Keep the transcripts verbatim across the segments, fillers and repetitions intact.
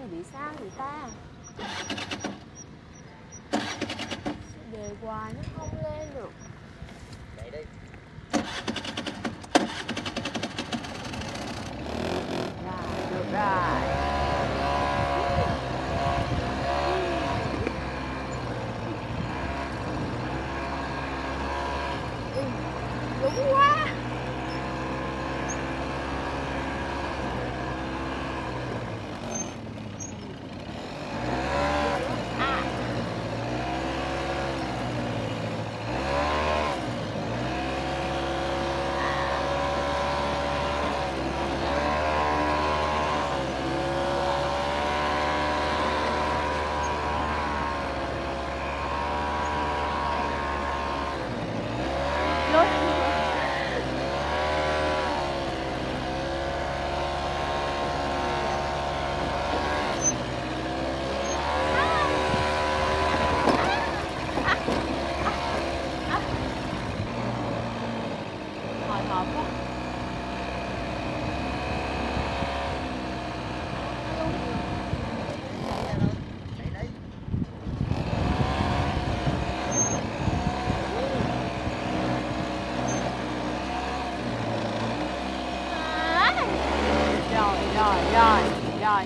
mà bị sao người ta đề hoài nó không lên được. Để đi. Rồi, được rồi. Ừ, đúng quá.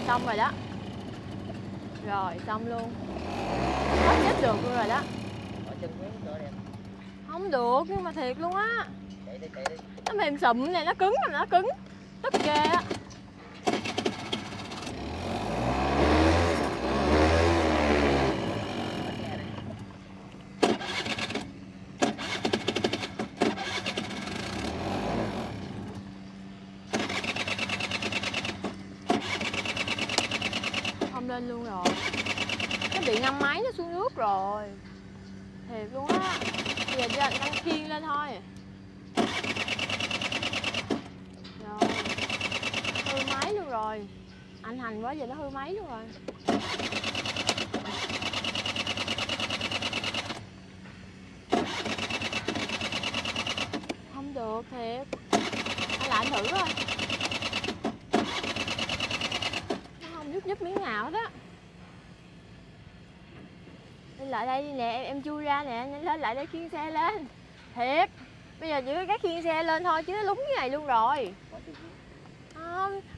Xong rồi đó. Rồi xong luôn. Hết chết được luôn rồi đó. Không được nhưng mà thiệt luôn á. Nó mềm sụm này, nó cứng, nó cứng tức ghê á. Lên luôn rồi, nó bị ngâm máy nó xuống nước rồi, thiệt luôn á. Bây giờ chỉ cần đăng kiên lên thôi. Rồi hư máy luôn rồi, anh hành quá giờ nó hư máy luôn rồi. Không được thiệt, anh lại thử thôi. Giúp miếng nào đó. Đi lại đây đi nè, em em chui ra nè, nhanh lên lại đây khiêng xe lên. Thiệt, bây giờ chỉ có cái khiêng xe lên thôi chứ nó lúng như này luôn rồi. Không,